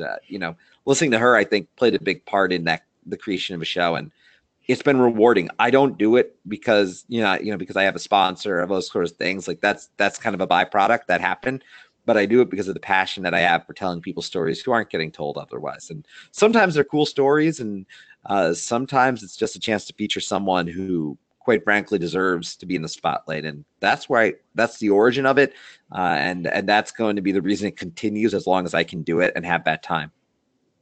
listening to her, I think played a big part in that, the creation of a show. And it's been rewarding. I don't do it because, because I have a sponsor of those sorts of things. Like that's kind of a byproduct that happened, but I do it because of the passion that I have for telling people stories who aren't getting told otherwise. And sometimes they're cool stories. And sometimes it's just a chance to feature someone who quite frankly deserves to be in the spotlight. And that's the origin of it. And that's going to be the reason it continues as long as I can do it and have that time.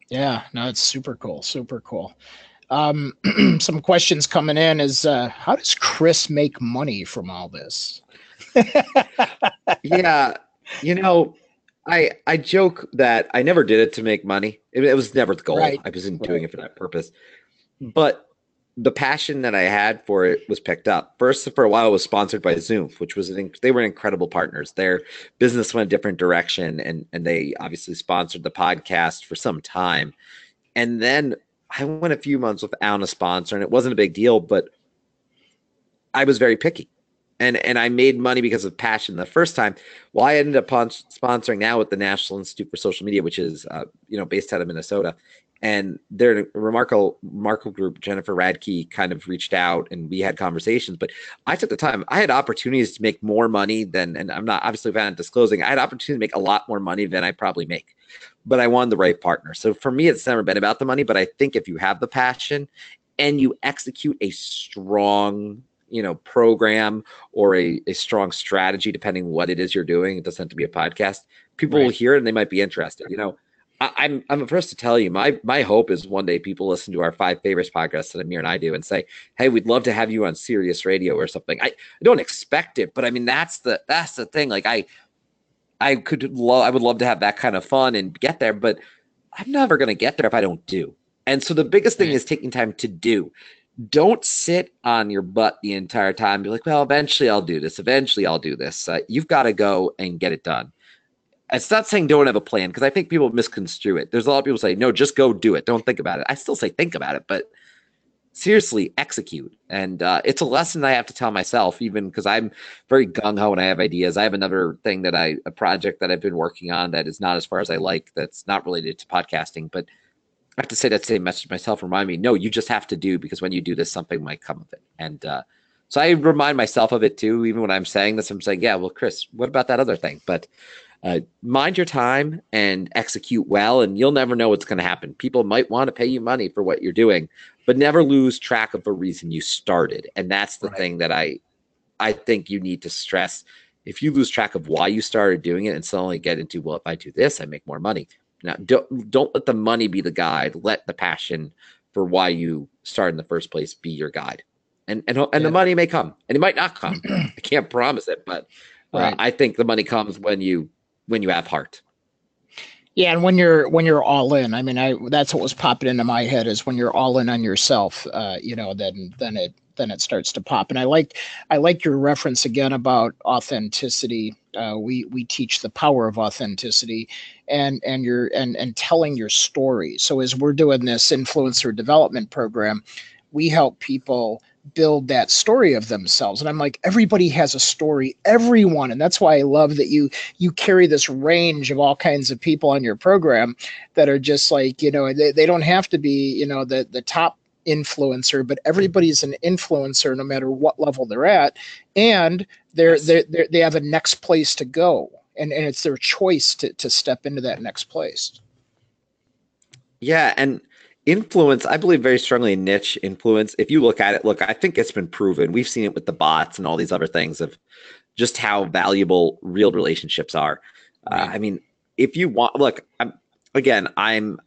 Yeah, no, it's super cool. Super cool. Some questions coming in is, how does Chris make money from all this? Yeah. I joke that I never did it to make money. It was never the goal. Right. I wasn't doing it for that purpose, but the passion that I had for it was picked up. First, for a while, it was sponsored by Zoom, which was they were incredible partners. Their business went a different direction, and they obviously sponsored the podcast for some time. And then I went a few months without a sponsor, and it wasn't a big deal, but I was very picky, and I made money because of passion the first time. Well, I ended up sponsoring now with the National Institute for Social Media, which is, based out of Minnesota, and they're a remarkable group. Jennifer Radke kind of reached out and we had conversations, but I took the time. I had opportunities to make more money than, and I'm not obviously without disclosing, I had opportunity to make a lot more money than I probably make. But I wanted the right partner. So for me, it's never been about the money. But I think if you have the passion and you execute a strong program or a strong strategy, depending what it is you're doing, it doesn't have to be a podcast, people will hear it and they might be interested. You know, I'm the first to tell you, my hope is one day people listen to our 5 favorites podcasts that Amir and I do and say, hey, we'd love to have you on Sirius Radio or something. I don't expect it, but I mean, that's the thing. Like I would love to have that kind of fun and get there, but I'm never going to get there if I don't do. And so the biggest thing is taking time to do. Don't sit on your butt the entire time. Be like, well, eventually I'll do this. Eventually I'll do this. You've got to go and get it done. It's not saying don't have a plan, because I think people misconstrue it. There's a lot of people say, no, just go do it. Don't think about it. I still say think about it, but seriously, execute. And it's a lesson I have to tell myself, even because I'm very gung-ho and I have ideas. I have another thing that a project that I've been working on that is not as far as I like, that's not related to podcasting, but I have to say that same message myself, remind me, no, you just have to do, because when you do this, something might come of it. And so I remind myself of it too, even when I'm saying this, I'm saying, yeah, well, Chris, what about that other thing? But mind your time and execute well, and you'll never know what's going to happen. People might want to pay you money for what you're doing, but never lose track of the reason you started. And that's the thing that I think you need to stress. If you lose track of why you started doing it and suddenly get into, well, if I do this, I make more money. Now, don't let the money be the guide. Let the passion for why you started in the first place be your guide. And the money may come, and it might not come. I can't promise it, but I think the money comes when you have heart. Yeah, and when you're all in. I mean, that's what was popping into my head, is when you're all in on yourself, then it starts to pop. And I like your reference again about authenticity. We teach the power of authenticity and telling your story. So as we're doing this influencer development program, we help people build that story of themselves. And I'm like, everybody has a story, everyone. And that's why I love that you carry this range of all kinds of people on your program that are just like, they don't have to be, the top influencer, but everybody's an influencer no matter what level they're at. And they have a next place to go. And it's their choice to step into that next place. Yeah. And influence, I believe very strongly in niche influence. If you look at it, I think it's been proven. We've seen it with the bots and all these other things of just how valuable real relationships are. I mean, if you want, I'm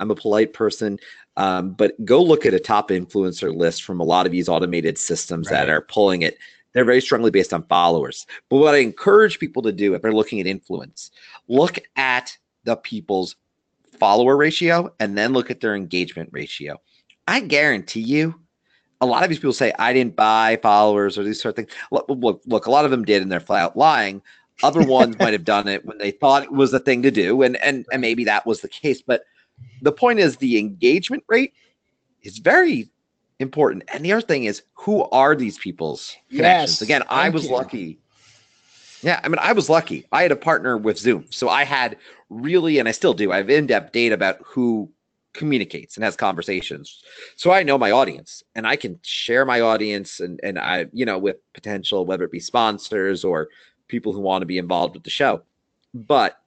a polite person, but go look at a top influencer list from a lot of these automated systems that are pulling it. They're very strongly based on followers. But what I encourage people to do if they're looking at influence, look at the people's follower ratio and then look at their engagement ratio. I guarantee you, a lot of these people say, I didn't buy followers or these sort of things. Look, a lot of them did, and they're flat out lying. Other ones might have done it when they thought it was the thing to do, and maybe that was the case. But the point is, the engagement rate is very important. And the other thing is, who are these people's connections? Yes, again, I was lucky. Yeah, I mean, I was lucky. I had a partner with Zoom. So I had really, and I still do, I have in-depth data about who communicates and has conversations. So I know my audience, and I can share my audience and I, with potential, whether it be sponsors or people who want to be involved with the show. But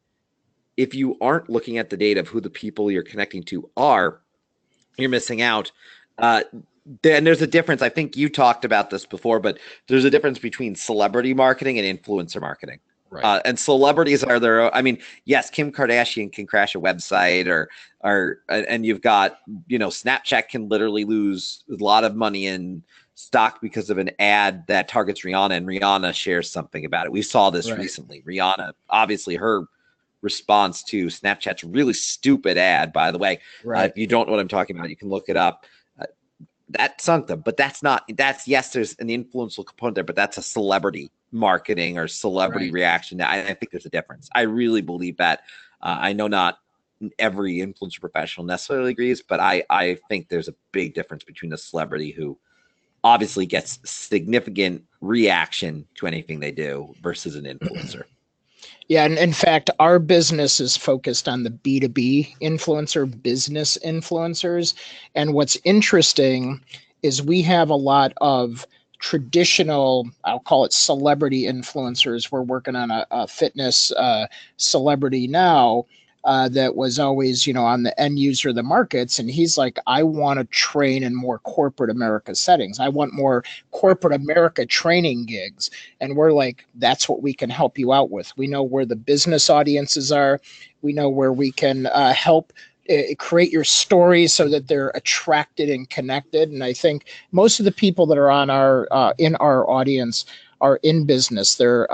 if you aren't looking at the data of who the people you're connecting to are, you're missing out. Then there's a difference. I think you talked about this before, but there's a difference between celebrity marketing and influencer marketing. Right. And celebrities are their own. I mean, yes, Kim Kardashian can crash a website, and you've got, Snapchat can literally lose a lot of money in stock because of an ad that targets Rihanna, and Rihanna shares something about it. We saw this recently. Rihanna, obviously her response to Snapchat's really stupid ad, by the way. Right. If you don't know what I'm talking about, you can look it up. That sunk them, but yes, there's an influential component there, but that's a celebrity marketing or celebrity reaction. I think there's a difference. I really believe that. I know not every influencer professional necessarily agrees, but I think there's a big difference between a celebrity who obviously gets significant reaction to anything they do versus an influencer. Yeah, and in fact, our business is focused on the B2B influencer, business influencers. And what's interesting is we have a lot of traditional, I'll call it celebrity influencers. We're working on a fitness celebrity now that was always, you know, on the end user of the markets. And he's like, I want to train in more corporate America settings. I want more corporate America training gigs. And we're like, that's what we can help you out with. We know where the business audiences are. We know where we can help create your story so that they're attracted and connected. And I think most of the people that are on our in our audience are in business. They're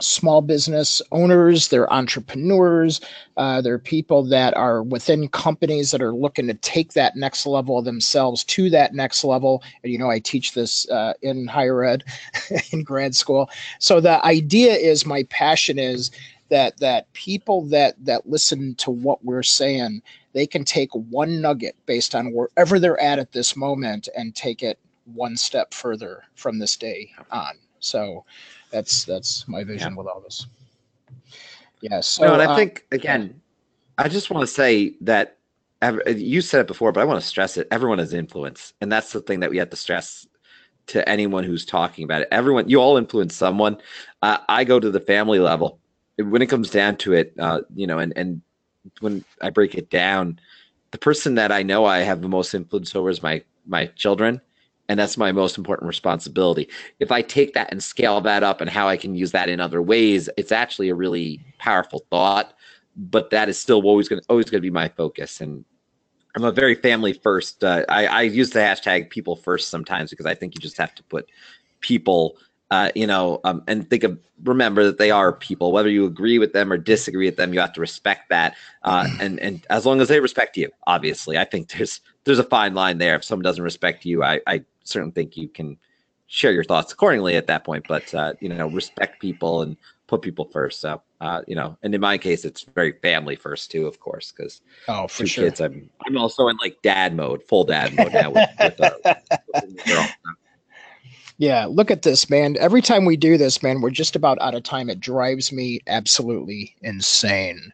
small business owners, they're entrepreneurs, they're people that are within companies that are looking to take that next level themselves to that next level. And, you know, I teach this in higher ed, in grad school. So the idea is, my passion is that people that listen to what we're saying, they can take one nugget based on wherever they're at this moment and take it one step further from this day on. So that's my vision with all this. Yeah. So, no, and I think, again, I just want to say that you said it before, but I want to stress it. Everyone has influence. And that's the thing that we have to stress to anyone who's talking about it. Everyone, you all influence someone. I go to the family level. When it comes down to it, you know, and when I break it down, the person that I know I have the most influence over is my children. And that's my most important responsibility. If I take that and scale that up and how I can use that in other ways, it's actually a really powerful thought, but that is still always going to be my focus. And I'm a very family first. I use the hashtag people first sometimes, because I think you just have to put people, and remember that they are people, whether you agree with them or disagree with them, you have to respect that. And as long as they respect you, obviously, I think there's a fine line there. If someone doesn't respect you, I certainly think you can share your thoughts accordingly at that point, but, respect people and put people first. So, and in my case, it's very family first too, of course, because for sure. Kids, I'm also in like dad mode, full dad mode now. With girl. Yeah. Look at this, man. Every time we do this, man, we're just about out of time. It drives me absolutely insane.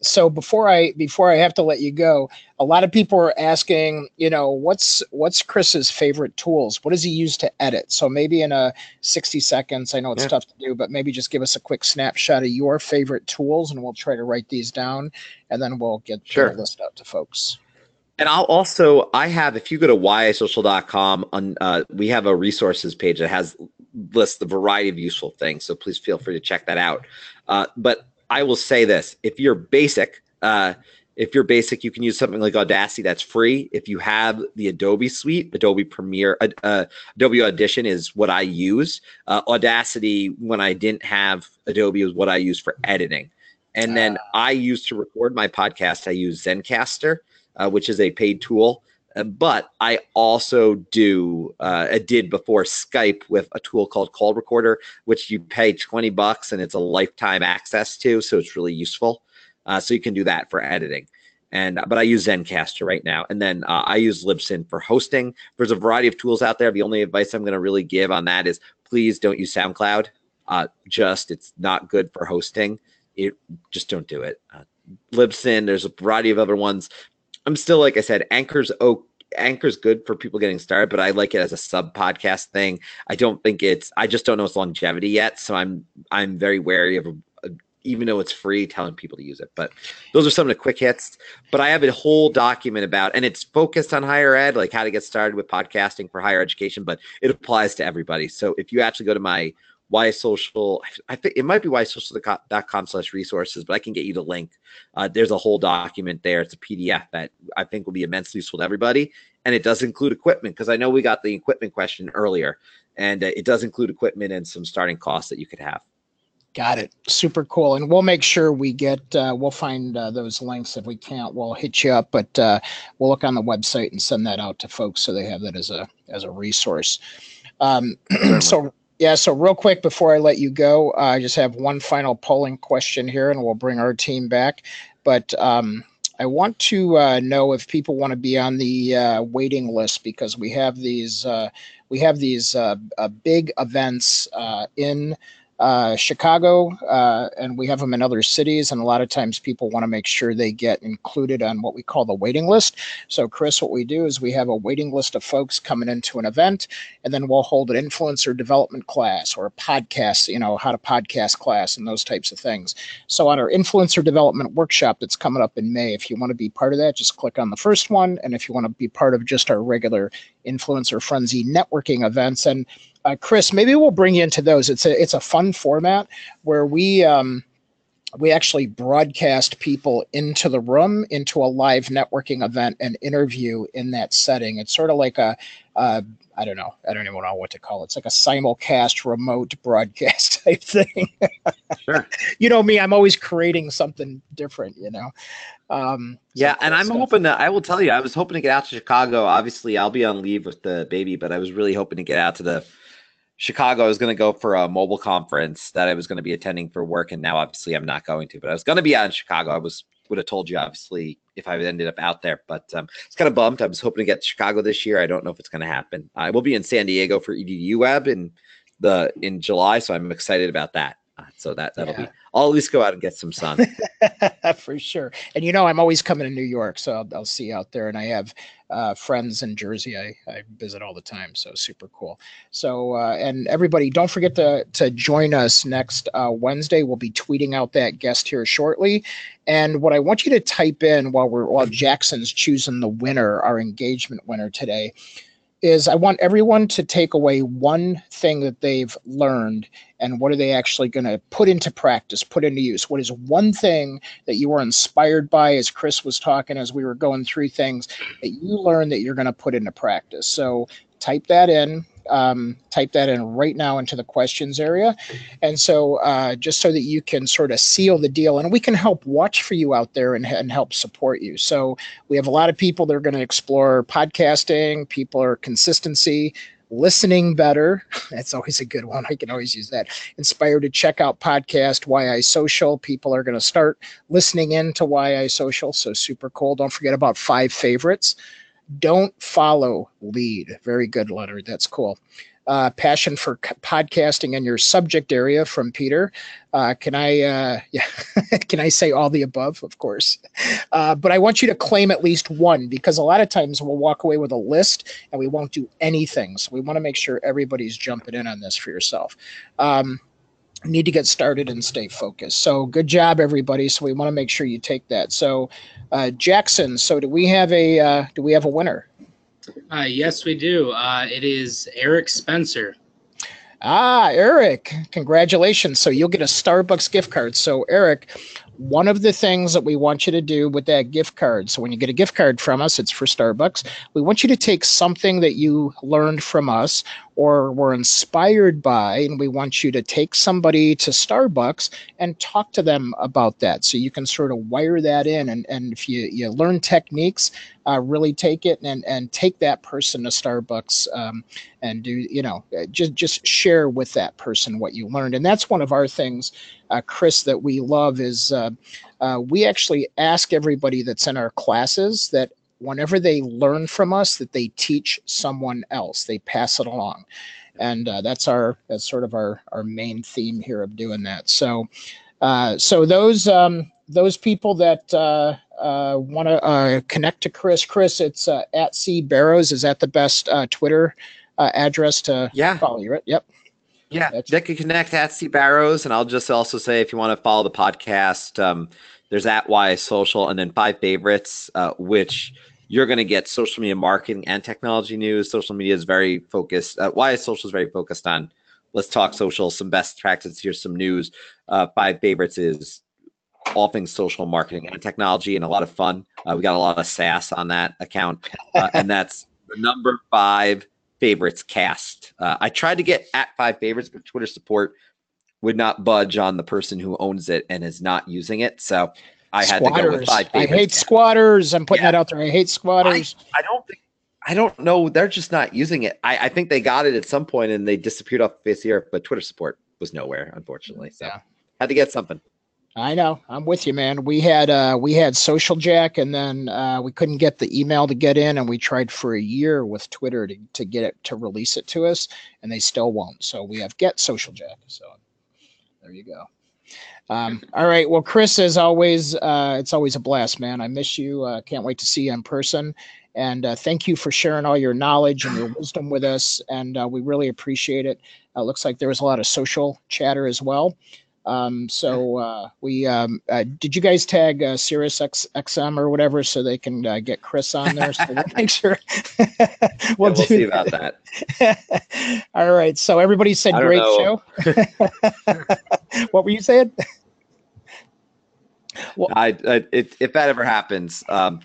So before I have to let you go, a lot of people are asking, what's Chris's favorite tools? What does he use to edit? So maybe in 60 seconds, I know it's tough to do, but maybe just give us a quick snapshot of your favorite tools, and we'll try to write these down, and then we'll get the list out to folks. And I'll also, if you go to whyisocial.com, we have a resources page that lists a variety of useful things. So please feel free to check that out. But I will say this, if you're basic, you can use something like Audacity. That's free. If you have the Adobe suite, Adobe Premiere, Adobe Audition is what I use. Audacity, when I didn't have Adobe, was what I used for editing. And then I used to record my podcast. I use Zencastr. Which is a paid tool, but I also did before Skype with a tool called Call Recorder, which you pay $20 and it's a lifetime access to, so it's really useful. So you can do that for editing. But I use Zencastr right now. And then I use Libsyn for hosting. There's a variety of tools out there. The only advice I'm going to really give on that is please don't use SoundCloud. It's not good for hosting. Just don't do it. Libsyn, there's a variety of other ones. I'm still, like I said, Anchor's good for people getting started, but I like it as a sub podcast thing. I just don't know its longevity yet. So I'm very wary of, even though it's free, telling people to use it. But those are some of the quick hits. But I have a whole document about, and it's focused on higher ed, like how to get started with podcasting for higher education, but it applies to everybody. So if you actually go to my Why Social, I think it might be whysocial.com/resources, but I can get you the link. There's a whole document there. It's a PDF that I think will be immensely useful to everybody. And it does include equipment, because I know we got the equipment question earlier, and it does include equipment and some starting costs that you could have. Got it. Super cool. And we'll make sure we get, we'll find those links. If we can't, we'll hit you up, but we'll look on the website and send that out to folks so they have that as a resource. Yeah, so real quick before I let you go, I just have one final polling question here, and we'll bring our team back. But I want to know if people want to be on the waiting list, because we have these big events in Chicago, and we have them in other cities. And a lot of times people want to make sure they get included on what we call the waiting list. So Chris, what we do is we have a waiting list of folks coming into an event, and then we'll hold an influencer development class or a podcast, you know, how to podcast class and those types of things. So on our influencer development workshop that's coming up in May, if you want to be part of that, just click on the first one. And if you want to be part of just our regular influencer frenzy networking events, and Chris, maybe we'll bring you into those. It's a fun format where we actually broadcast people into the room, into a live networking event and interview in that setting. It's sort of like a, I don't even know what to call it. It's like a simulcast remote broadcast type thing. Sure. You know me, I'm always creating something different, you know? Yeah. And I'm hoping that, I will tell you, I was hoping to get out to Chicago. Obviously I'll be on leave with the baby, but I was really hoping to get out to Chicago. I was going to go for a mobile conference that I was going to be attending for work, and now obviously I'm not going to, but I was going to be out in Chicago. I would have told you obviously if I ended up out there, but it's kind of bummed. I was hoping to get to Chicago this year. I don't know if it's going to happen. I will be in San Diego for EDU Web in July, so I'm excited about that. So that'll be, I'll at least go out and get some sun. For sure. And you know, I'm always coming to New York, so I'll see you out there. And I have friends in Jersey. I visit all the time. So super cool. So, and everybody, don't forget to join us next Wednesday. We'll be tweeting out that guest here shortly. And what I want you to type in while Jackson's choosing the winner, our engagement winner today, is I want everyone to take away one thing that they've learned, and what are they actually going to put into practice, put into use. What is one thing that you were inspired by as Chris was talking, as we were going through things, that you learned that you're going to put into practice? So type that in. Type that in right now into the questions area. And so just so that you can sort of seal the deal, and we can help watch for you out there and help support you. So we have a lot of people that are going to explore podcasting, people are consistency, listening better. That's always a good one. I can always use that. Inspired to check out podcast, Why I Social. People are going to start listening in to Why I Social. So super cool. Don't forget about 5 favorites. Don't follow, lead. Very good, Leonard. That's cool. Passion for podcasting and your subject area from Peter. Can I say all the above? Of course. But I want you to claim at least one, because a lot of times we'll walk away with a list and we won't do anything. So we want to make sure everybody's jumping in on this for yourself. Need to get started and stay focused. So good job, everybody. So we want to make sure you take that. So Jackson, so do we have a winner? Yes, we do. It is Eric Spencer. Eric, congratulations. So you'll get a Starbucks gift card. So Eric, one of the things that we want you to do with that gift card, so when you get a gift card from us, it's for Starbucks, we want you to take something that you learned from us or were inspired by, and we want you to take somebody to Starbucks and talk to them about that. So you can sort of wire that in, and if you learn techniques, really take it and take that person to Starbucks, and do, you know, just share with that person what you learned. And that's one of our things, Chris, that we love is we actually ask everybody that's in our classes that whenever they learn from us, that they teach someone else, they pass it along. And that's sort of our main theme here of doing that. So those people that want to connect to Chris, it's at C Barrows. Is that the best Twitter address to follow you, right? Yep. Yeah, they can connect at C Barrows. And I'll just also say, if you want to follow the podcast, there's at Why Social, and then 5 favorites, which you're going to get social media marketing and technology news. Social media is very focused. Why Social is very focused on let's talk social, some best practices, here's some news. 5 favorites is all things social, marketing, and technology, and a lot of fun. We got a lot of sass on that account, and that's the number 5 favorites cast. I tried to get at 5 favorites, but Twitter support would not budge on the person who owns it and is not using it. So I had to go with 5 favorites. I hate squatters. I'm putting that out there. I hate squatters. I don't know. They're just not using it. I think they got it at some point and they disappeared off the face of the earth, but Twitter support was nowhere, unfortunately. So had to get something. I know. I'm with you, man. We had Social Jack, and then we couldn't get the email to get in, and we tried for a year with Twitter to get it to release it to us, and they still won't. So we have Get Social Jack. So There you go. All right. Well, Chris, as always, it's always a blast, man. I miss you. Can't wait to see you in person. And thank you for sharing all your knowledge and your wisdom with us. And we really appreciate it. Looks like there was a lot of social chatter as well. Did you guys tag SiriusXM or whatever so they can get Chris on there? So we'll make sure. we'll see about that. All right. So everybody said great show. What were you saying? Well, if that ever happens, I'll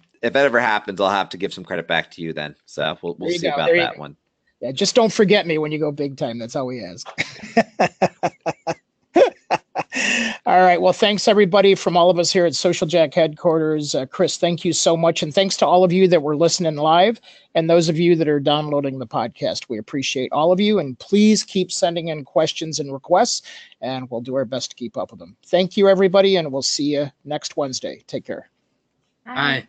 have to give some credit back to you then. So we'll see about that one. Yeah. Just don't forget me when you go big time. That's all we ask. All right. Well, thanks, everybody, from all of us here at Social Jack headquarters. Chris, thank you so much. And thanks to all of you that were listening live and those of you that are downloading the podcast. We appreciate all of you. And please keep sending in questions and requests, and we'll do our best to keep up with them. Thank you, everybody, and we'll see you next Wednesday. Take care. Bye. Bye.